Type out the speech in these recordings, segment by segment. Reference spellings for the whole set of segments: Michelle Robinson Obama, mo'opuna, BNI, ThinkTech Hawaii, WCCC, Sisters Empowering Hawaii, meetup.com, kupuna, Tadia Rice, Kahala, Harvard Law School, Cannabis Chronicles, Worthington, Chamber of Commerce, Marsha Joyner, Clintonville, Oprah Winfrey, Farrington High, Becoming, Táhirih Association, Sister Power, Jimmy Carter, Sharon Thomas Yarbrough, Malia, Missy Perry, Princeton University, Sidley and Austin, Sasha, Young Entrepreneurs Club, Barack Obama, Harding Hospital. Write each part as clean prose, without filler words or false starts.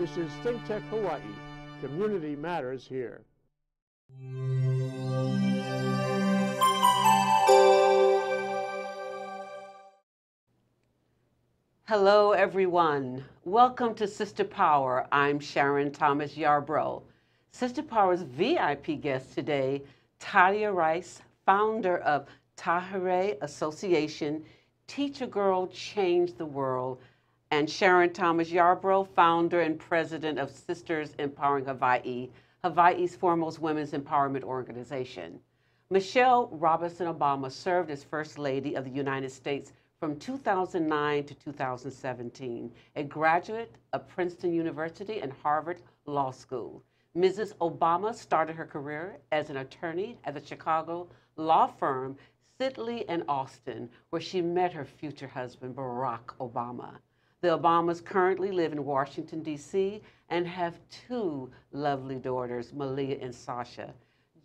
This is ThinkTech Hawaii. Community matters here. Hello, everyone. Welcome to Sister Power. I'm Sharon Thomas Yarbrough. Sister Power's VIP guest today, Tadia Rice, founder of Táhirih Association, Teach a Girl, Change the World, and Sharon Thomas Yarbrough, founder and president of Sisters Empowering Hawaii, Hawaii's foremost women's empowerment organization. Michelle Robinson Obama served as First Lady of the United States from 2009 to 2017, a graduate of Princeton University and Harvard Law School. Mrs. Obama started her career as an attorney at the Chicago law firm Sidley and Austin, where she met her future husband, Barack Obama. The Obamas currently live in Washington, D.C., and have two lovely daughters, Malia and Sasha.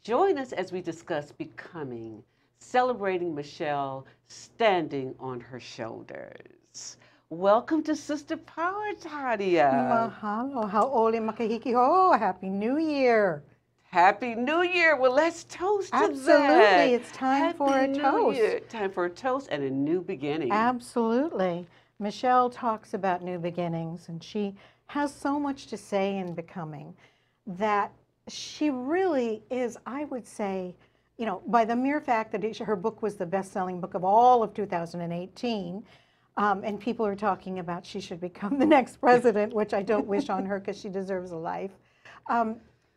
Join us as we discuss Becoming, celebrating Michelle standing on her shoulders. Welcome to Sister Power, Tadia. Mahalo, ha'ole makahiki ho, Happy New Year. Happy New Year. Well, let's toast to that. Absolutely, it's time for a toast. Time for a toast and a new beginning. Absolutely. Michelle talks about new beginnings, and she has so much to say in Becoming that she really is, I would say, you know, by the mere fact that her book was the best-selling book of all of 2018, and people are talking about she should become the next president, which I don't wish on her because she deserves a life.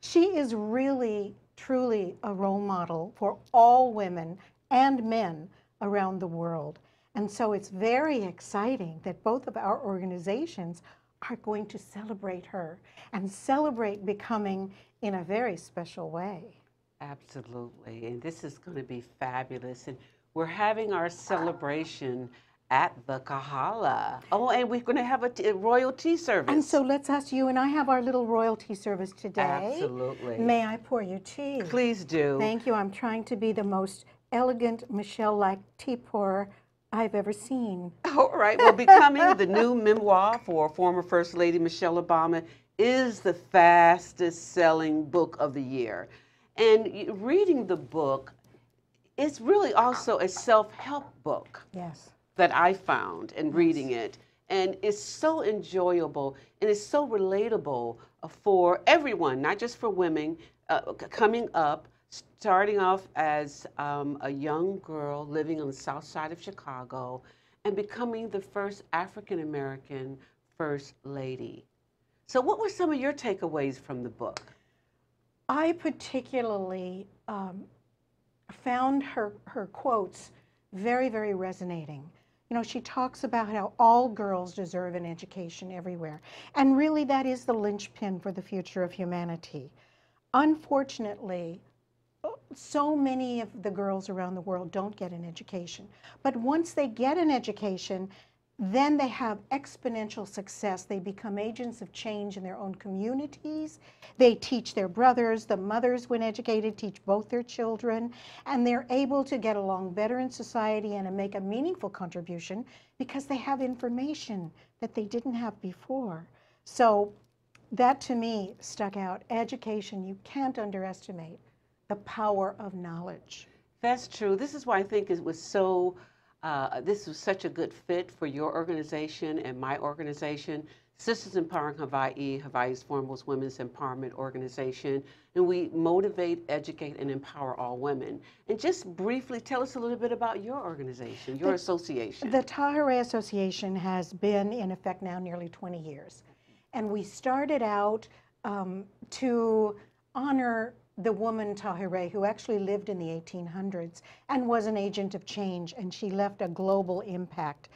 She is really, truly a role model for all women and men around the world. And so it's very exciting that both of our organizations are going to celebrate her and celebrate Becoming in a very special way. Absolutely. And this is going to be fabulous. And we're having our celebration at the Kahala. Oh, and we're going to have a royal tea service. And so let's ask you and I have our little royal tea service today. Absolutely. May I pour you tea? Please do. Thank you. I'm trying to be the most elegant Michelle-like tea pourer I've ever seen. All right. Well, Becoming, the new memoir for former First Lady Michelle Obama, is the fastest-selling book of the year. And reading the book, it's really also a self-help book. Yes. That I found in reading it. And it's so enjoyable, and it's so relatable for everyone, not just for women, coming up, starting off as a young girl living on the south side of Chicago and becoming the first African-American First Lady. So what were some of your takeaways from the book? I particularly found her quotes very, very resonating. You know, she talks about how all girls deserve an education everywhere. And really, that is the linchpin for the future of humanity. Unfortunately, so many of the girls around the world don't get an education. But once they get an education, then they have exponential success. They become agents of change in their own communities. They teach their brothers. The mothers, when educated, teach both their children. And they're able to get along better in society and make a meaningful contribution because they have information that they didn't have before. So that, to me, stuck out. Education, you can't underestimate the power of knowledge. That's true. This is why I think it was so, this was such a good fit for your organization and my organization, Sisters Empowering Hawaii, Hawaii's foremost women's empowerment organization. And we motivate, educate, and empower all women. And just briefly, tell us a little bit about your organization, your association. The Táhirih Association has been in effect now nearly 20 years. And we started out to honor the woman Táhirih, who actually lived in the 1800s and was an agent of change, and she left a global impact.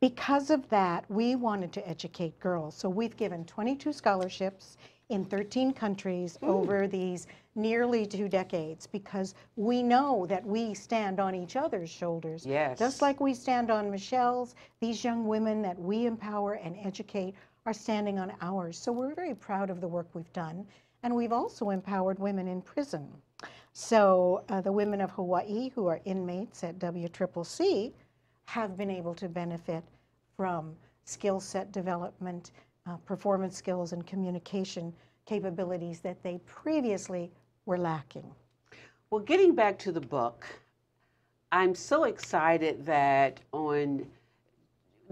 Because of that, we wanted to educate girls. So we've given 22 scholarships in 13 countries over these nearly 2 decades, because we know that we stand on each other's shoulders. Yes. Just like we stand on Michelle's, these young women that we empower and educate are standing on ours. So we're very proud of the work we've done. And we've also empowered women in prison. So the women of Hawaii who are inmates at WCCC have been able to benefit from skill set development, performance skills and communication capabilities that they previously were lacking. Well, getting back to the book, I'm so excited that on,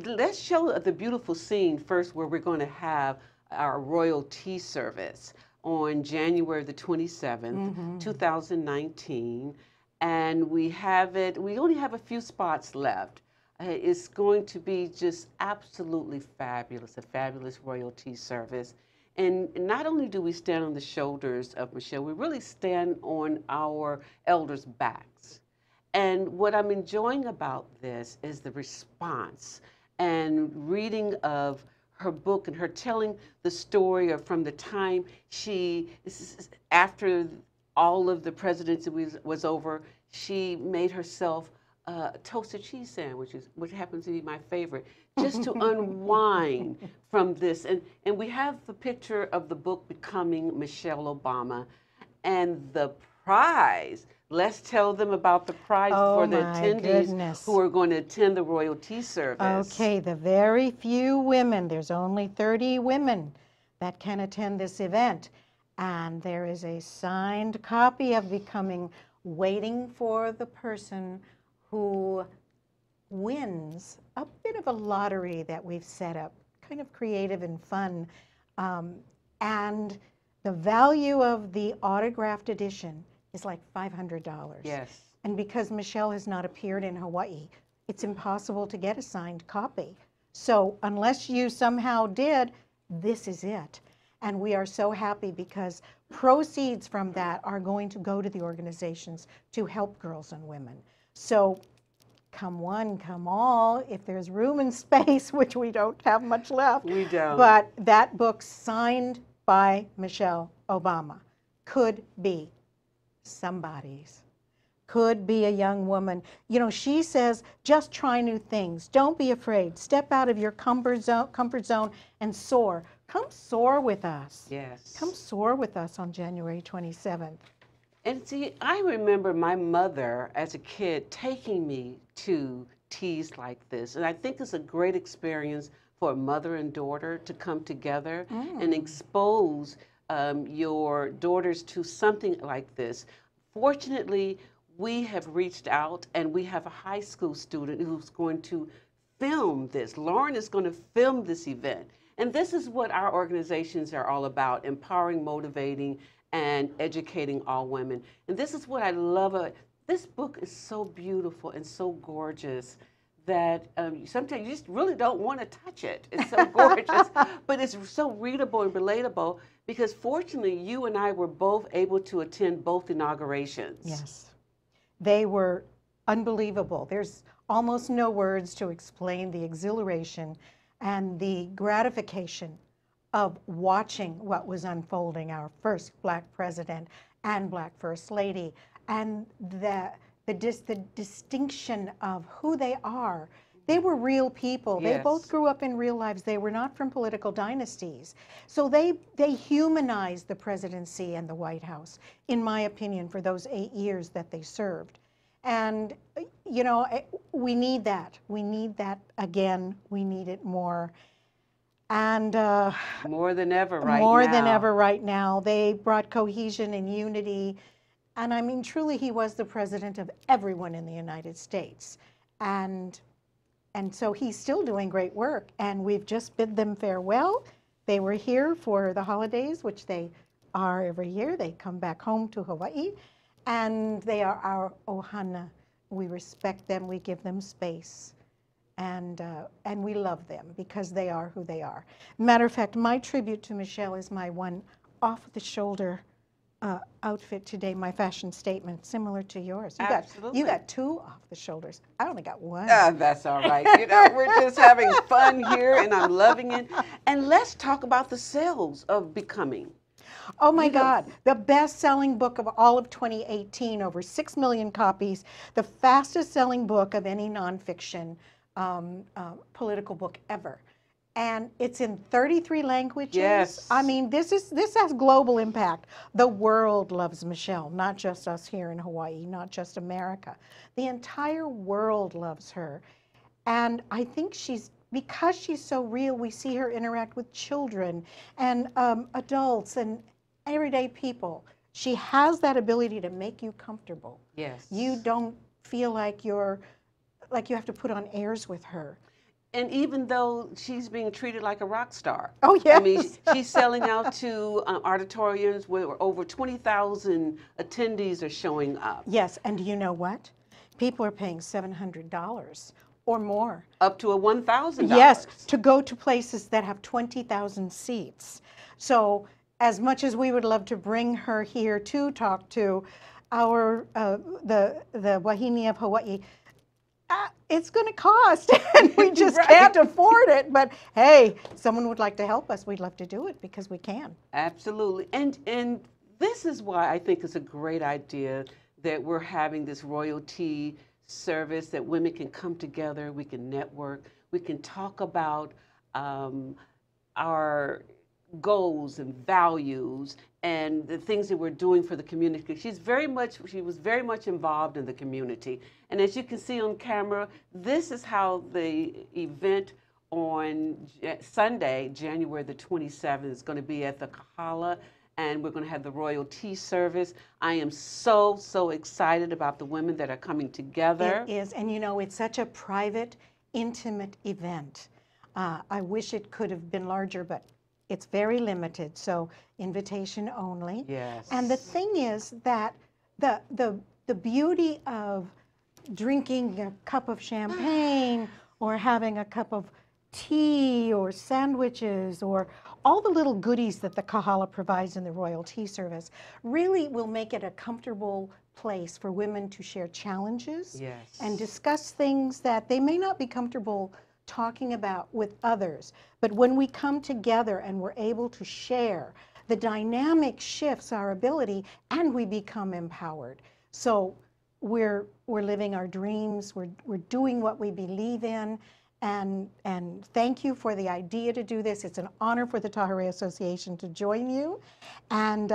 let's show the beautiful scene first where we're going to have our royal tea service on January the 27th, 2019. And we have it, we only have a few spots left. It's going to be just absolutely fabulous, a fabulous royal tea service. And not only do we stand on the shoulders of Michelle, we really stand on our elders' backs. And what I'm enjoying about this is the response and reading of her book and her telling the story of from the time she, after all of the presidency was over, she made herself toasted cheese sandwiches, which happens to be my favorite, just to unwind from this. And we have the picture of the book Becoming Michelle Obama, and the prize. Let's tell them about the prize for the attendees who are going to attend the royal tea service. Okay, the very few women, there's only 30 women that can attend this event. And there is a signed copy of Becoming waiting for the person who wins a bit of a lottery that we've set up, kind of creative and fun. And the value of the autographed edition is like $500. Yes. And because Michelle has not appeared in Hawaii, it's impossible to get a signed copy. So unless you somehow did, this is it. And we are so happy because proceeds from that are going to go to the organizations to help girls and women. So come one, come all, if there's room and space, which we don't have much left. We don't. But that book signed by Michelle Obama could be somebody's, could be a young woman. You know, she says, just try new things. Don't be afraid. Step out of your comfort zone and soar. Come soar with us. Yes. Come soar with us on January 27th. And see, I remember my mother as a kid taking me to teas like this. And I think it's a great experience for a mother and daughter to come together and expose your daughters to something like this. Fortunately, we have reached out and we have a high school student who's going to film this. Lauren is going to film this event. And this is what our organizations are all about, empowering, motivating, and educating all women. And this is what I love. This book is so beautiful and so gorgeous that sometimes you just really don't want to touch it. It's so gorgeous, but it's so readable and relatable because fortunately you and I were both able to attend both inaugurations. Yes, they were unbelievable. There's almost no words to explain the exhilaration and the gratification of watching what was unfolding, our first Black president and Black first lady, and the distinction of who they are. They were real people. Yes. They both grew up in real lives. They were not from political dynasties. So they humanized the presidency and the White House, in my opinion, for those 8 years that they served. And, you know, we need that. We need that again. We need it more. And more than ever right now. More than ever right now. They brought cohesion and unity. And I mean, truly, he was the president of everyone in the United States. And so he's still doing great work. And we've just bid them farewell. They were here for the holidays, which they are every year. They come back home to Hawaii. And they are our ohana. We respect them. We give them space. And we love them because they are who they are. Matter of fact, my tribute to Michelle is my one off-the-shoulder outfit today, my fashion statement, similar to yours. You got two off-the-shoulders. I only got one. That's all right. You know, we're just having fun here, and I'm loving it. And let's talk about the sales of Becoming. Oh my God, the best-selling book of all of 2018, over 6 million copies, the fastest-selling book of any nonfiction political book ever. And it's in 33 languages. Yes. I mean, this has global impact. The world loves Michelle, not just us here in Hawaii, not just America. The entire world loves her. And I think she's because she's so real, we see her interact with children and adults and everyday people. She has that ability to make you comfortable. Yes. You don't feel like you're, like you have to put on airs with her. And even though she's being treated like a rock star. Oh, yes. I mean, she's selling out to auditoriums where over 20,000 attendees are showing up. Yes, and you know what? People are paying $700 or more. Up to a $1,000. Yes, to go to places that have 20,000 seats. So as much as we would love to bring her here to talk to our, the Wahine of Hawaii, it's going to cost, and we just right. can't afford it. But hey, someone would like to help us. We'd love to do it because we can. Absolutely, and this is why I think it's a great idea that we're having this royalty service that women can come together. We can network. We can talk about our goals and values and the things that we're doing for the community. She was very much involved in the community. And as you can see on camera, this is how the event on Sunday, January the 27th, is going to be at the Kahala, and we're going to have the royal tea service. I am so, so excited about the women that are coming together. It is, and you know, it's such a private, intimate event. I wish it could have been larger, but it's very limited, so invitation only. Yes. And the thing is that the beauty of drinking a cup of champagne or having a cup of tea or sandwiches or all the little goodies that the Kahala provides in the Royal Tea Service really will make it a comfortable place for women to share challenges yes. and discuss things that they may not be comfortable talking about with others. But when we come together and we're able to share, the dynamic shifts our ability and we become empowered. So we're living our dreams, we're doing what we believe in, and thank you for the idea to do this. It's an honor for the Táhirih Association to join you. And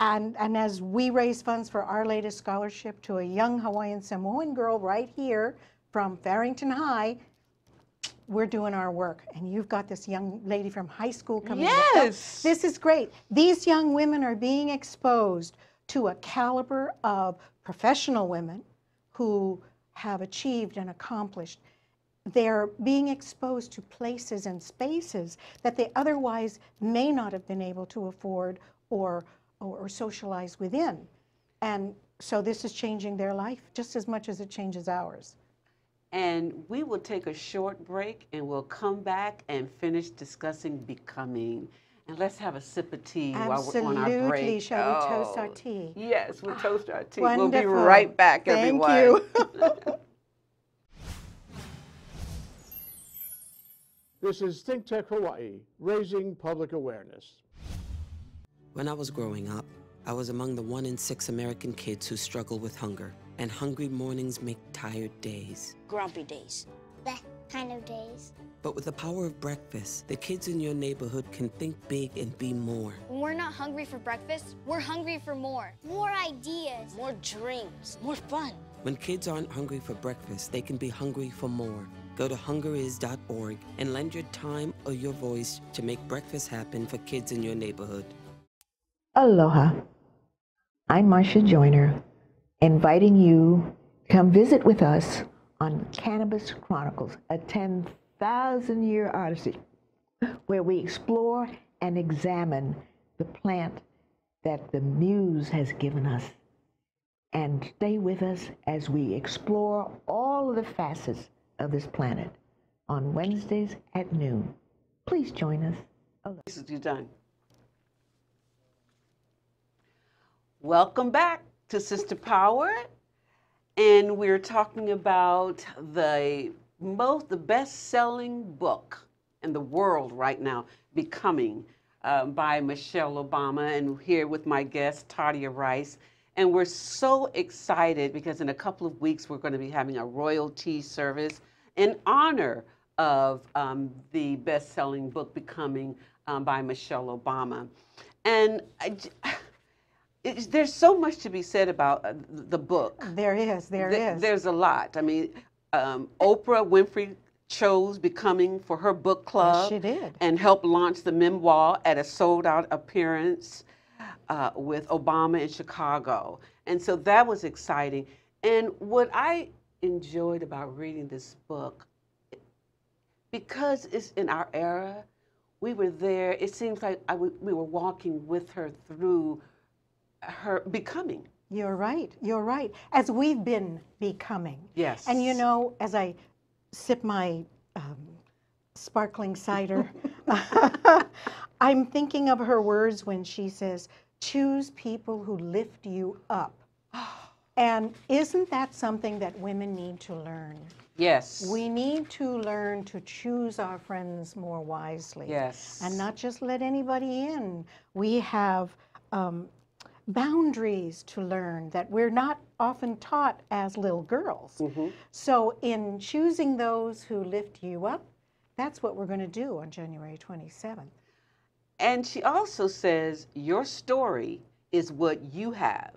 as we raise funds for our latest scholarship to a young Hawaiian Samoan girl right here from Farrington High, we're doing our work. And you've got this young lady from high school coming yes. in. Yes! This is great. These young women are being exposed to a caliber of professional women who have achieved and accomplished. They're being exposed to places and spaces that they otherwise may not have been able to afford or socialize within. And so this is changing their life just as much as it changes ours. And we will take a short break and we'll come back and finish discussing Becoming. And let's have a sip of tea absolutely. While we're on our break. Absolutely. Shall we toast our tea? Yes, we'll toast our tea. Wonderful. We'll be right back, everyone. Thank you. This is ThinkTech Hawaii, raising public awareness. When I was growing up, I was among the 1 in 6 American kids who struggle with hunger. And hungry mornings make tired days. Grumpy days. That kind of days. But with the power of breakfast, the kids in your neighborhood can think big and be more. When we're not hungry for breakfast, we're hungry for more. More ideas. More dreams. More fun. When kids aren't hungry for breakfast, they can be hungry for more. Go to hungeris.org and lend your time or your voice to make breakfast happen for kids in your neighborhood. Aloha. I'm Marsha Joyner, inviting you to come visit with us on Cannabis Chronicles, a 10,000-year odyssey where we explore and examine the plant that the muse has given us. And stay with us as we explore all of the facets of this planet on Wednesdays at noon. Please join us. This is done. Welcome back to Sister Power, and we're talking about the best-selling book in the world right now, Becoming, by Michelle Obama, and we're here with my guest, Tadia Rice, and we're so excited because in a couple of weeks we're going to be having a royal tea service in honor of the best-selling book, Becoming, by Michelle Obama. And there's so much to be said about the book. There is. There's a lot. I mean, Oprah Winfrey chose Becoming for her book club. Yes, she did. And helped launch the memoir at a sold-out appearance with Obama in Chicago. And so that was exciting. And what I enjoyed about reading this book, because it's in our era, we were there. It seems like we were walking with her through her becoming. You're right. You're right. As we've been becoming. Yes. And you know, as I sip my sparkling cider, I'm thinking of her words when she says, choose people who lift you up. And isn't that something that women need to learn? Yes. We need to learn to choose our friends more wisely. Yes. And not just let anybody in. We have boundaries to learn that we're not often taught as little girls. Mm-hmm. So in choosing those who lift you up, that's what we're going to do on January 27th. And she also says, your story is what you have.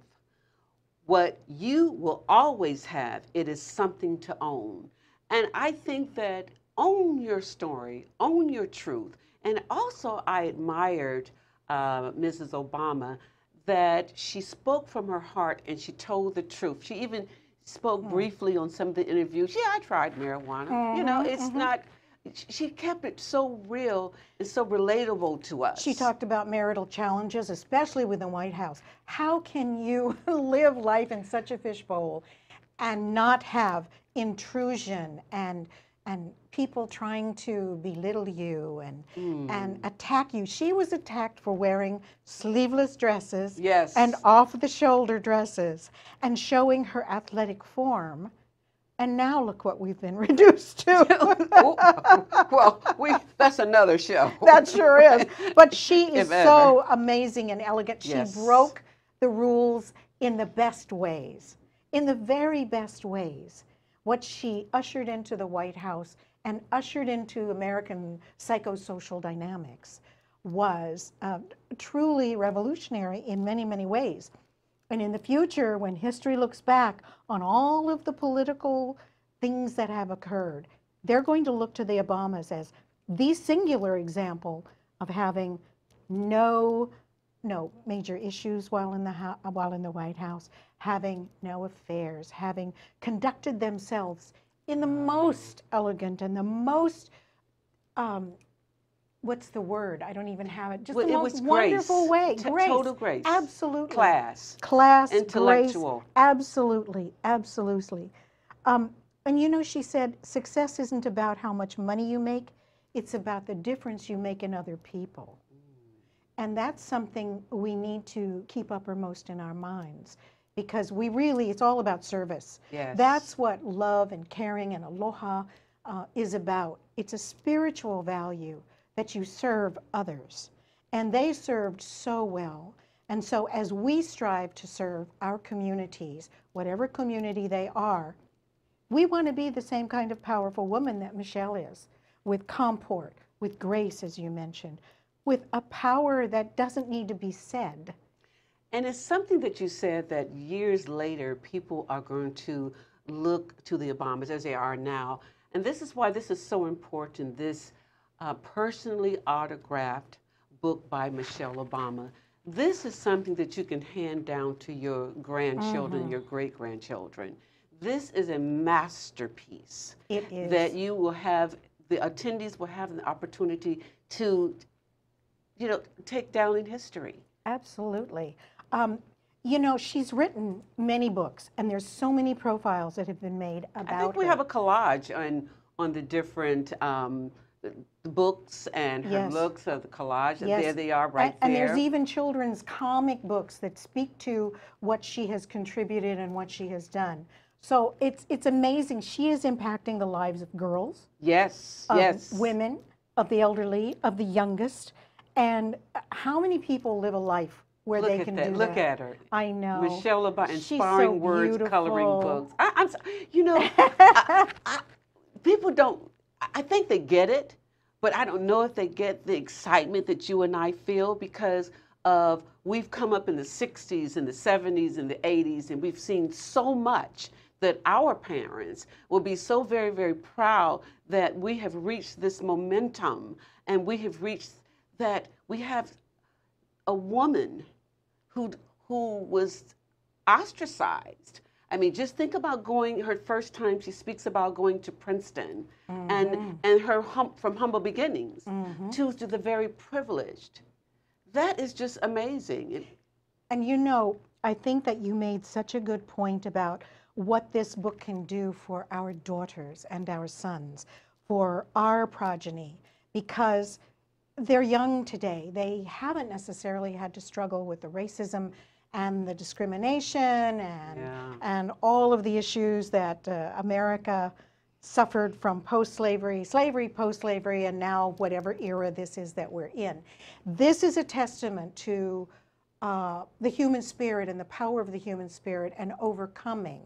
What you will always have, it is something to own. And I think that own your story, own your truth. And also I admired Mrs. Obama, that she spoke from her heart and she told the truth. She even spoke briefly on some of the interviews. Yeah, I tried marijuana. Mm-hmm, you know, it's not, she kept it so real and so relatable to us. She talked about marital challenges, especially with the White House. How can you live life in such a fishbowl and not have intrusion and people trying to belittle you and attack you? She was attacked for wearing sleeveless dresses and off-the-shoulder dresses and showing her athletic form. And now look what we've been reduced to. That's another show. That sure is. But she is so amazing and elegant. Yes. She broke the rules in the best ways, in the very best ways. What she ushered into the White House and ushered into American psychosocial dynamics was truly revolutionary in many, many ways. And in the future, when history looks back on all of the political things that have occurred, they're going to look to the Obamas as the singular example of having no major issues while in the White House, having no affairs, having conducted themselves in the most elegant and the most, what's the word? I don't even have it. Just the most wonderful way. Grace. Total grace. Absolutely. Class. Class. Intellectual. Grace. Absolutely. Absolutely. And you know, she said, success isn't about how much money you make. It's about the difference you make in other people. And that's something we need to keep uppermost in our minds, because we really, it's all about service. Yes. That's what love and caring and aloha is about. It's a spiritual value that you serve others. And they served so well. And so as we strive to serve our communities, whatever community they are, we want to be the same kind of powerful woman that Michelle is, with comport, with grace, as you mentioned, with a power that doesn't need to be said. And it's something that you said, that years later, people are going to look to the Obamas as they are now. And this is why this is so important, this personally autographed book by Michelle Obama. This is something that you can hand down to your grandchildren, your great-grandchildren. This is a masterpiece. It is. That you will have, the attendees will have an opportunity to, you know, take down in history. Absolutely. You know, she's written many books, and there's so many profiles that have been made about her. I think we have a collage on the different books and her looks of the collage. And there they are right there. And there's even children's comic books that speak to what she has contributed and what she has done. So it's amazing. She is impacting the lives of girls. Yes, of women, of the elderly, of the youngest. And how many people live a life where they can do that? Look at her. I know. Michelle Obama, inspiring words, coloring books. I'm sorry. You know, people don't, I think they get it, but I don't know if they get the excitement that you and I feel, because of we've come up in the 60s and the 70s and the 80s, and we've seen so much that our parents will be so very, very proud that we have reached this momentum, and we have reached that we have a woman who was ostracized. I mean, just think about going, her first time she speaks about going to Princeton, mm-hmm. and her from humble beginnings, mm-hmm. to the very privileged. That is just amazing. And you know, I think that you made such a good point about what this book can do for our daughters and our sons, for our progeny, because they're young today. They haven't necessarily had to struggle with the racism and the discrimination and all of the issues that America suffered from post-slavery, slavery, post-slavery, and now whatever era this is that we're in. This is a testament to the human spirit and the power of the human spirit and overcoming.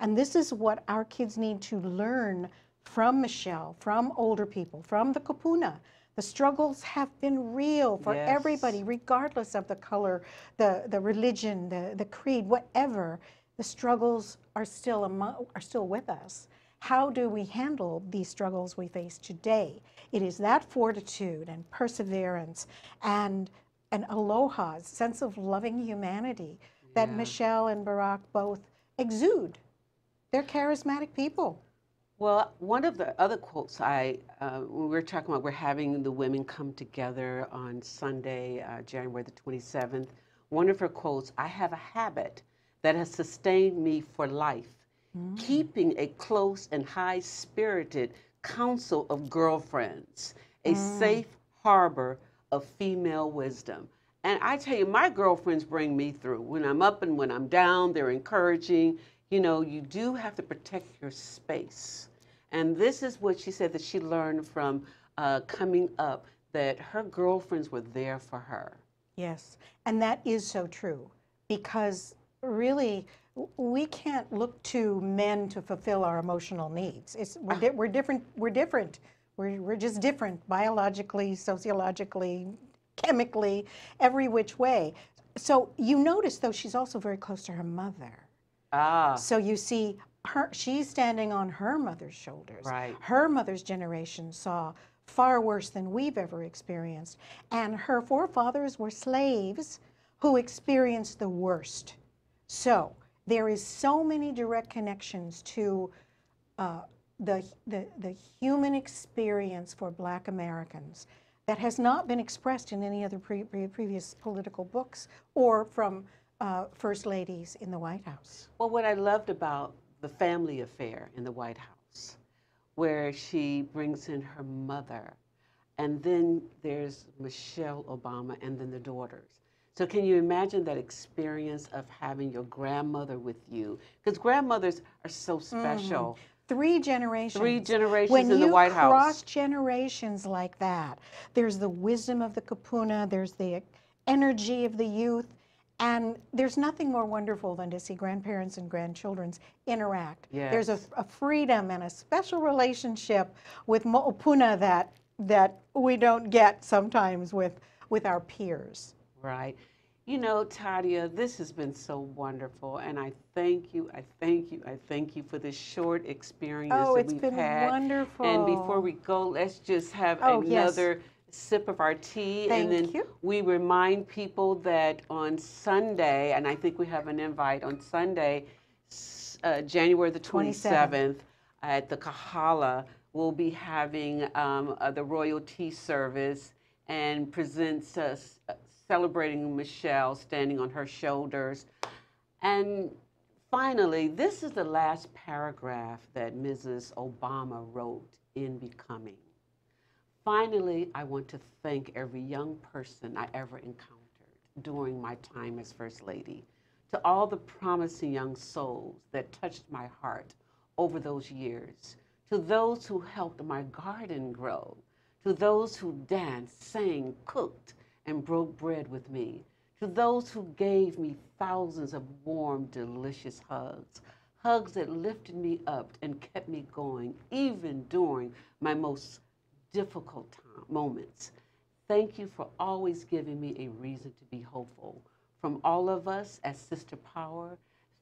And this is what our kids need to learn from Michelle, from older people, from the kupuna. The struggles have been real for yes. everybody, regardless of the color, the religion, the creed, whatever. The struggles are still with us. How do we handle these struggles we face today? It is that fortitude and perseverance and an aloha's sense of loving humanity that Michelle and Barack both exude. They're charismatic people. Well, one of the other quotes when we were talking about, we're having the women come together on Sunday, January the 27th. One of her quotes, I have a habit that has sustained me for life, keeping a close and high-spirited council of girlfriends, a safe harbor of female wisdom. And I tell you, my girlfriends bring me through. When I'm up and when I'm down, they're encouraging. You know, you do have to protect your space. And this is what she said that she learned from coming up, that her girlfriends were there for her. Yes, and that is so true, because really we can't look to men to fulfill our emotional needs. We're different. We're just different biologically, sociologically, chemically, every which way. So you notice, though, she's also very close to her mother. Ah. So you see, she's standing on her mother's shoulders. Right. Her mother's generation saw far worse than we've ever experienced. And her forefathers were slaves who experienced the worst. So there is so many direct connections to the human experience for Black Americans that has not been expressed in any other previous political books or from First Ladies in the White House. Well, what I loved about the family affair in the White House, where she brings in her mother, and then there's Michelle Obama, and then the daughters. So can you imagine that experience of having your grandmother with you? Because grandmothers are so special. Mm-hmm. Three generations in the White House. When you cross generations like that, there's the wisdom of the kupuna, there's the energy of the youth, and there's nothing more wonderful than to see grandparents and grandchildren interact. Yes. There's a freedom and a special relationship with mo'opuna that we don't get sometimes with our peers. Right. You know, Tadia, this has been so wonderful, and I thank you for this short experience that we've had. Oh, it's been wonderful. And before we go, let's just have another... Yes. Sip of our tea. Thank and then you. We remind people that on Sunday, and I think we have an invite on Sunday, January the 27th at the Kahala, we'll be having the Royal Tea Service and presents us celebrating Michelle standing on her shoulders. And finally, this is the last paragraph that Mrs. Obama wrote in Becoming. Finally, I want to thank every young person I ever encountered during my time as First Lady, to all the promising young souls that touched my heart over those years, to those who helped my garden grow, to those who danced, sang, cooked, and broke bread with me, to those who gave me thousands of warm, delicious hugs, hugs that lifted me up and kept me going, even during my most difficult moments. Thank you for always giving me a reason to be hopeful. From all of us at Sister Power,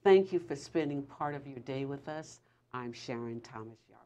Thank you for spending part of your day with us. I'm Sharon Thomas Yarbrough.